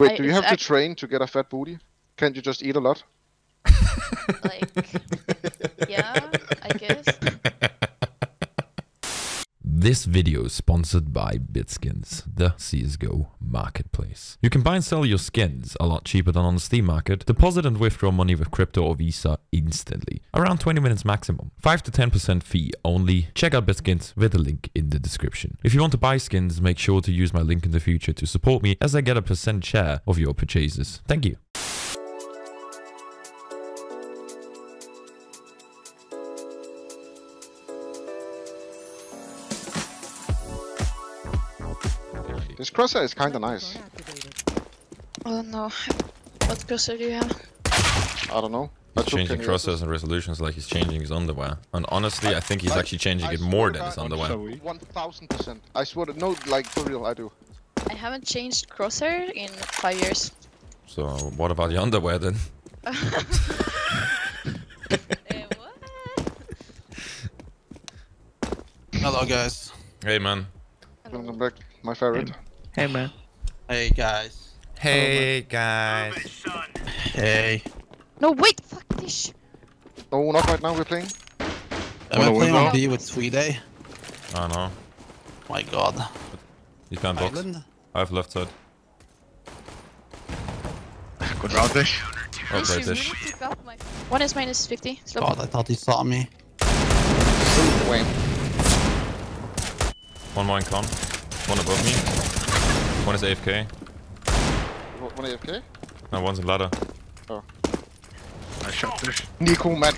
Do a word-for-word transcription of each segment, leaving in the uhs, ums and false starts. Wait, I, do you have to train to get a fat booty? Can't you just eat a lot? Like, yeah, I guess. This video is sponsored by Bitskins, the C S G O marketplace. You can buy and sell your skins a lot cheaper than on the Steam market, deposit and withdraw money with crypto or Visa instantly. Around twenty minutes maximum. five to ten percent fee only. Check out Bitskins with the link in the description. If you want to buy skins, make sure to use my link in the future to support me as I get a percent share of your purchases. Thank you. This crosshair is kinda nice. Oh no. What crosshair do you have? I don't know. He's changing crosshairs and resolutions like he's changing his underwear. And honestly, I, I think he's I, actually changing I it more than his underwear. one thousand percent. I swear to no, like for real, I do. I haven't changed crosshair in five years. So, what about your underwear then? uh, what? Hello, guys. Hey, man. Hello. Welcome back, my favorite. Hey man. Hey guys. Hey guys. Hey. No wait, fuck this. No, not right now. We're playing. Am I playing on B with Tweeday? I know. My God. You found box. I have left side. Good round dish. Oh, British. One is minus fifty. God, I thought he saw me. One more in con. One above me. One is A F K. One A F K? No, one's in ladder. Oh. I shot this. Nico, man.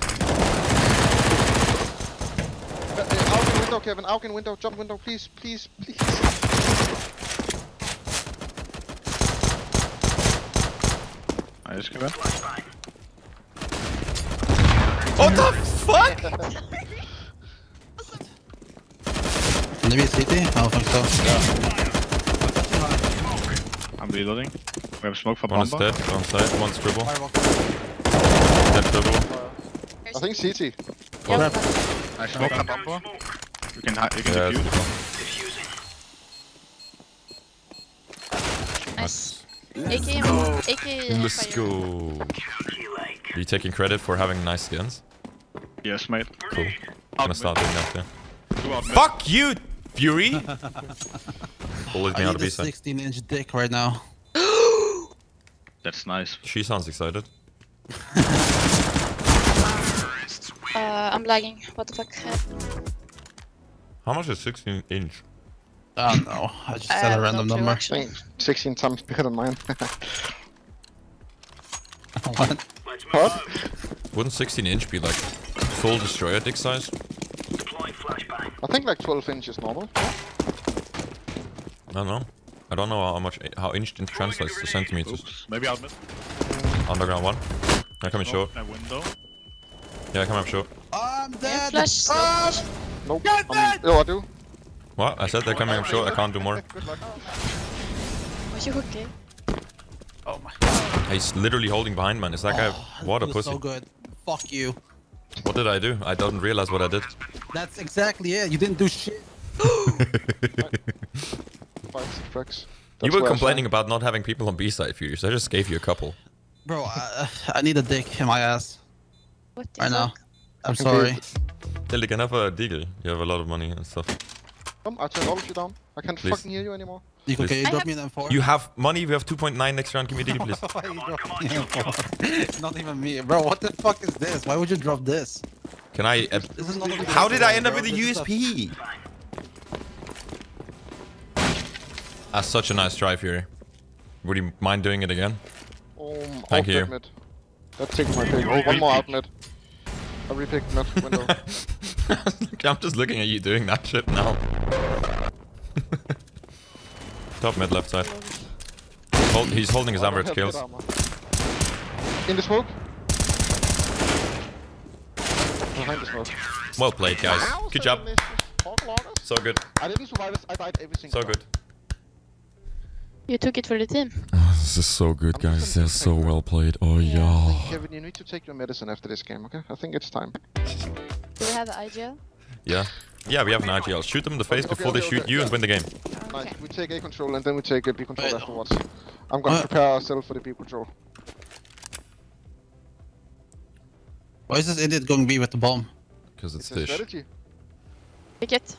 Alkin window, Kevin. Alkin window. Jump window, please, please, please. Nice, Kevin. What the fuck? Maybe it's C T? I don't think so. Yeah. I'm reloading. We have smoke for bomb. One is dead, one side, one scribble. Dead scribble. I think C T. What? Yeah. I smoke for bomb. You can hide, you can defuse. Yeah, nice. A K, A K. Let's go. Are you taking credit for having nice skins? Yes, mate. Cool. I'm gonna start doing that, yeah. Fuck you, Fury! Bullied me out of B side. I need a sixteen inch dick right now. That's nice. She sounds excited. uh, I'm lagging. What the fuck? How much is sixteen inch? I don't know. I just said a random number. sixteen times bigger than mine. What? What? Wouldn't sixteen inch be like full destroyer dick size? I think like twelve inch is normal. I don't know. I don't know how much how inch translates to centimeters. Oops. Maybe I'll miss. Underground one. I'm coming short. Yeah, I come up short. I'm dead. Um, nope. Get I mean, oh, I do. What? I said they're coming up short. I can't do more. Good luck. Are you okay? Oh my God. He's literally holding behind, man. Is that guy? Oh, what a pussy. So good. Fuck you. What did I do? I don't realize what I did. That's exactly it. You didn't do shit. You were complaining about not having people on B side for you, so I just gave you a couple. Bro, I, I need a dick in my ass. What right now. I'm sorry. Dilly, can I have a deagle? You have a lot of money and stuff. Come, I turned all of you down. I can't please. fucking hear you anymore. You can you drop me an M four? You have money, we have two point nine next round, give me a deagle, please. Come on, come on, M four. Not even me. Bro, what the fuck is this? Why would you drop this? Can I... Uh, this is not how did I end up with a U S P? That's such a nice drive here. Would you mind doing it again? Um, Thank you. Mid. That takes my pick. Oh, one more out mid. I repicked mid window. I'm just looking at you doing that shit now. Top mid left side. Hold, he's holding his average kills. In the smoke. Behind the smoke. Well played, guys. Good job. So good. I didn't survive this. I died every single time. So good. You took it for the team. Oh, this is so good, guys. They're so well played. Oh, yeah. Kevin, you need to take your medicine after this game, okay? I think it's time. Do we have an I G L? Yeah. Yeah, we have an I G L. Shoot them in the face before they shoot you and win the game. Nice. Okay. We take A control and then we take B control afterwards. I'm gonna what? prepare ourselves for the B control. Why is this idiot going B with the bomb? Because it's, it's dish. A strategy. Pick it.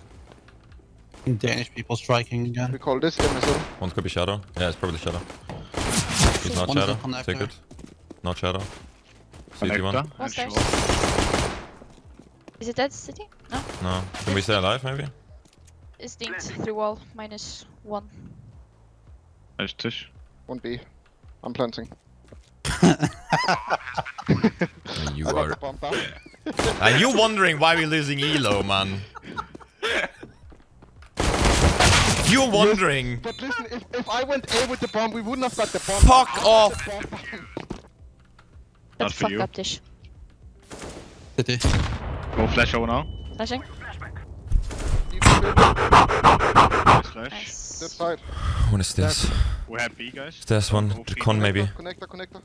Danish people striking again. We call this M S L. One could be shadow. Yeah, it's probably shadow. He's not shadow. Take it. Not shadow. C T one. Sure. Is it dead city? No. No. Can it's we stay alive maybe? It's dinked through wall. Minus one. Nice Tish. One B. I'm planting. And you are. And you wondering why we're losing Elo, man. You're wondering. But listen, if, if I went A with the bomb, we wouldn't have got the bomb. Fuck off! That's fucked up, Tish. City. Go flash over now. Flashing. Nice flash. Nice. Good fight. What is this? We have B, guys. There's one. The con, maybe. Connector, connector.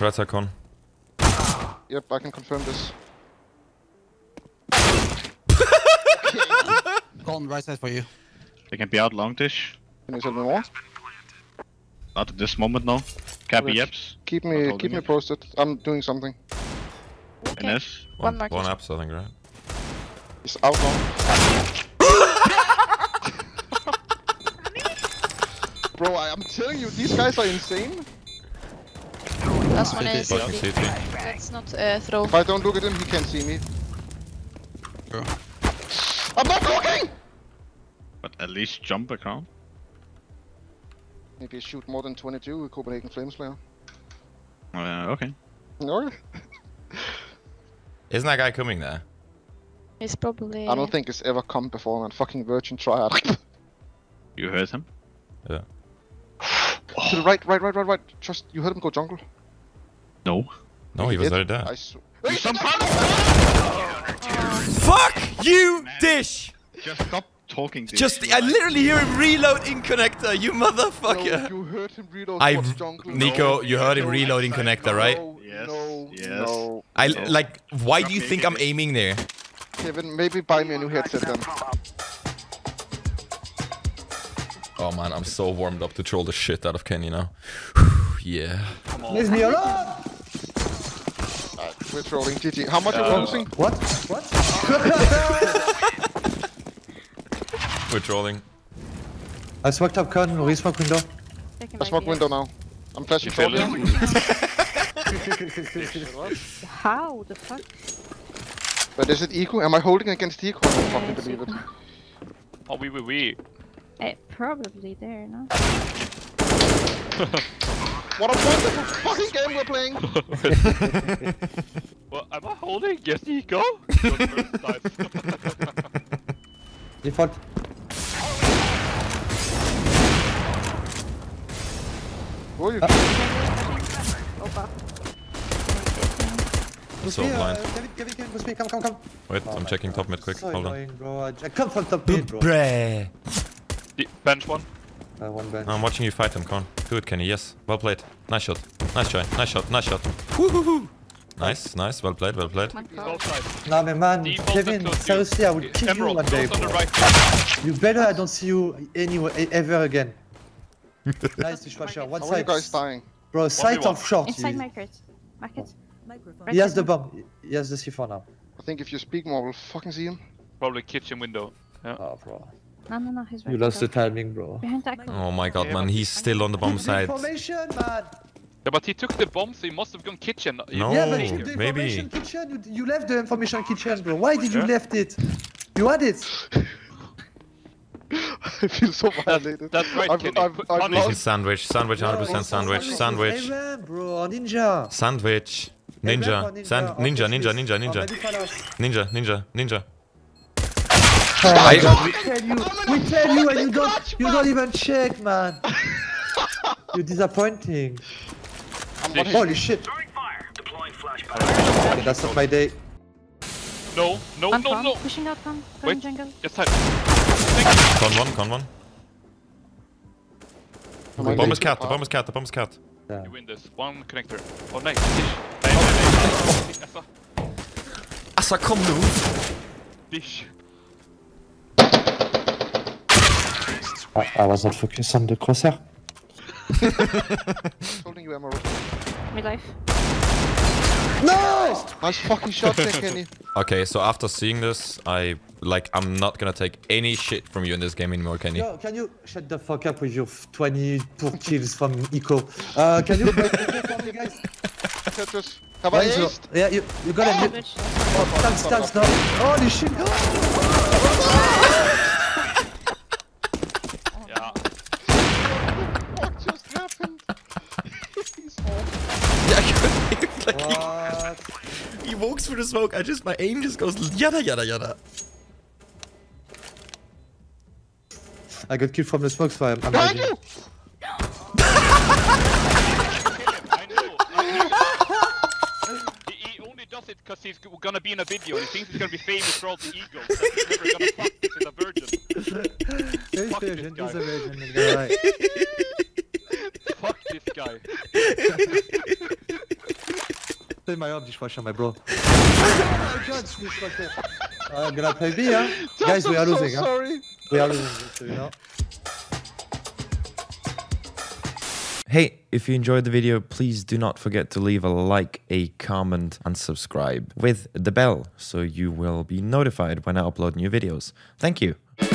Right side con. Yep, I can confirm this. Con, right side for you. They can be out long, Tish. Can you tell me more? Not at this moment, no. Cappy apps. Keep me, keep me posted. I'm doing something. Okay. N S. One, one, one apps, I think, right? He's out long. Bro, I, I'm telling you, these guys are insane. Last one is C T. Let's not uh, throw. If I don't look at him, he can't see me. Bro. I'm not looking! But at least jump account. Maybe shoot more than twenty-two with Copenhagen Flames player. Uh, okay. No? Isn't that guy coming there? He's probably... I don't think it's ever come before, man. Fucking Virgin Triad. You heard him? Yeah. Oh. To the right, right, right, right, right. Trust, you heard him go jungle? No. No, he, he was right there. I sw hey, some fuck you, man. Dish! Just stop talking, Dish. Just, I literally hear him reload in connector, you motherfucker! No, you heard him reload I, jungle. Nico, you heard him reload in connector, right? Yes, no, yes. No, I, no. Like, why do you think I'm aiming there? Kevin, maybe buy me a new headset then. Oh man, I'm so warmed up to troll the shit out of Kenny now. Yeah. Leave me alone! We're trolling G G. How much uh, are we losing? What? What? We're trolling. I smoked up curtain, or re-smoke window. I smoke window now. I'm flashing short. How the fuck? But is it Eco? Am I holding against Eco? I don't fucking believe it. Oh, we were we. It probably there, no? What a wonderful fucking game we're playing! Well, am I holding? Yes, you go! Default. Who are you? Opa. I'm so blind. Come, come, come. Wait, I'm checking top mid quick. Hold on. Come from top mid, bro. Bench one. Uh, one bench. I'm watching you fight him, Con. Do it, Kenny. Yes. Well played. Nice shot. Nice try. Nice shot. Nice shot. Woohoo! Nice, nice. Well played. Well played. Nah, man. Kevin, seriously, I would kill you one day. You better I don't see you anywhere ever again. Nice to Schwacher. One side. Guys dying. Bro, sight of short. Inside market. Market. He has the bomb. He has the C four now. I think if you speak more, we'll fucking see him. Probably kitchen window. Yeah. Oh, bro. No, no, no, he's right. You lost the timing, bro. Oh my god, man, he's still on the bomb side. Formation, man. Yeah, but he took the bomb, so he must have gone kitchen. No, yeah, but you took the maybe. Kitchen. You, you left the information kitchen, bro. Why did you yeah. left it? You had it. I feel so violated. That's, that's right, I've, Kenny. I've, I've, I've lost. Sandwich, sandwich, one hundred percent sandwich, sandwich. Bro, ninja. Sandwich. Ninja, ninja, sand, ninja, ninja, ninja, ninja, ninja, ninja, ninja. Oh I, God, we tell you, we tell you, and you don't, you don't even check, man. You're disappointing. Holy shit! Okay, that's not my day. No, no, no, no. Pushing out, come, come, jungle. Yes, sir. Con one, con one. The bomb is cat. The bomb is cat. The bomb is cat. You win this. One connector. Oh, nice. Assa, kom nu! Dish. I, I was not focused on the crosshair. Holding you, Emerald. Mid life. No! Nice fucking shot there, Kenny. Okay, so after seeing this, I like I'm not gonna take any shit from you in this game anymore, Kenny. Yo, can you shut the fuck up with your twenty-four kills from Eco? Uh, can you play for me, guys? Have I east? Yeah, you you got it. Bitch. Oh, stand, stand, stand. Holy shit! Yeah. What just happened? He's awful. Yeah, like what? He, he walks through the smoke. I just my aim just goes yada yada yada. I got killed from the smoke, so I'm. I'm I know. I know. I know. He, he only does it because he's gonna be in a video. He thinks he's gonna be famous for all the ego. He's never gonna fuck. He's a virgin. He's fuck virgin, this guy. He's a virgin. You're right. Fuck this guy. Play my arm, dishwasher, my bro. I'm gonna play B, huh? Just guys, we are so losing, sorry. Huh? We are losing, so you know. Hey, if you enjoyed the video, please do not forget to leave a like, a comment, and subscribe with the bell, so you will be notified when I upload new videos. Thank you.